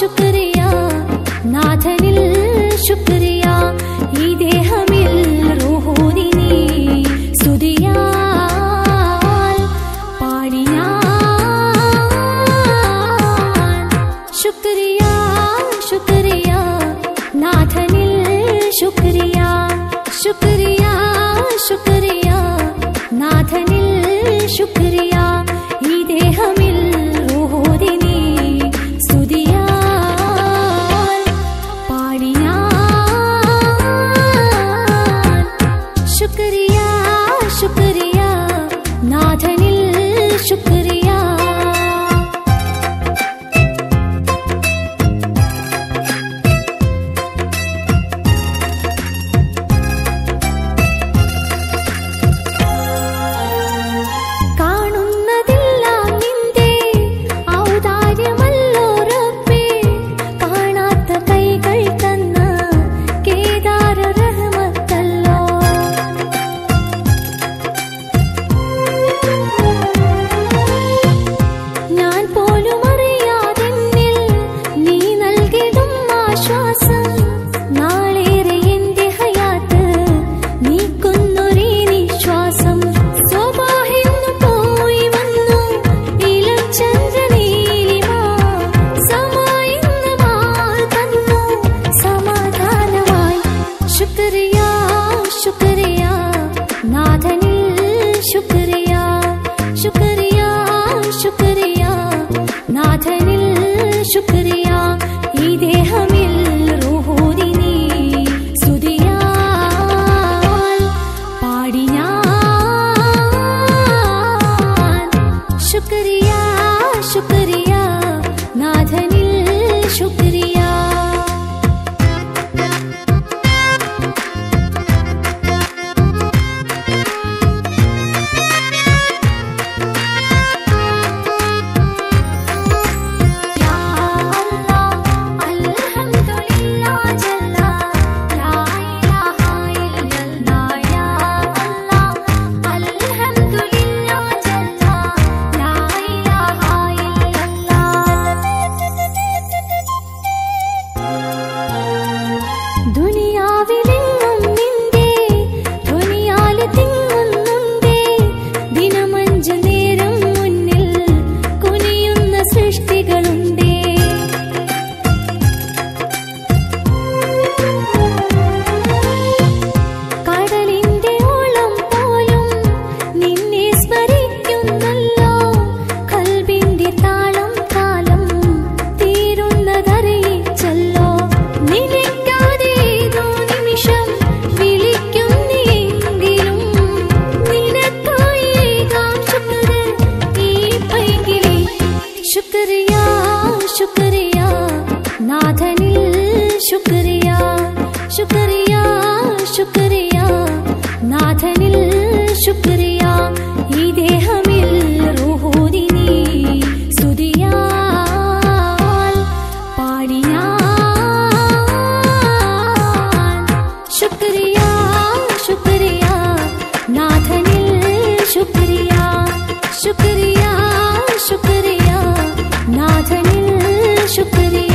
शुक्रिया नाथनिल शुक्रिया ईदे हमिल रोहोदिनी सुदियाल पाडियाल शुक्रिया शुक्रिया नाथनिल शुक्रिया शुक्रिया शुक्रिया नाथनिल शुक्रिया ईदे हमिल रोहोदिनी सुदियाल पाडियाल शुक्रिया शुक्रिया नाथनिल शुक्रिया शुक्रिया शुक्रिया नाथनिल शुक्रिया ईदे हमिल रोहोदिनी सुदियाल पाडियाल शुक्रिया शुक्रिया नाथनिल शुक्रिया शुक्रिया शुक्रिया नाथनिल शुक्रिया शुक्रिया शुक्रिया नाथनिल शुक्रिया ईदे हमिल रोहोदिनी सुदियाल पाडियाल शुक्रिया शुक्रिया नाथनिल शुक्रिया शुक्रिया शुक्रिया नाथनिल शुक्रिया।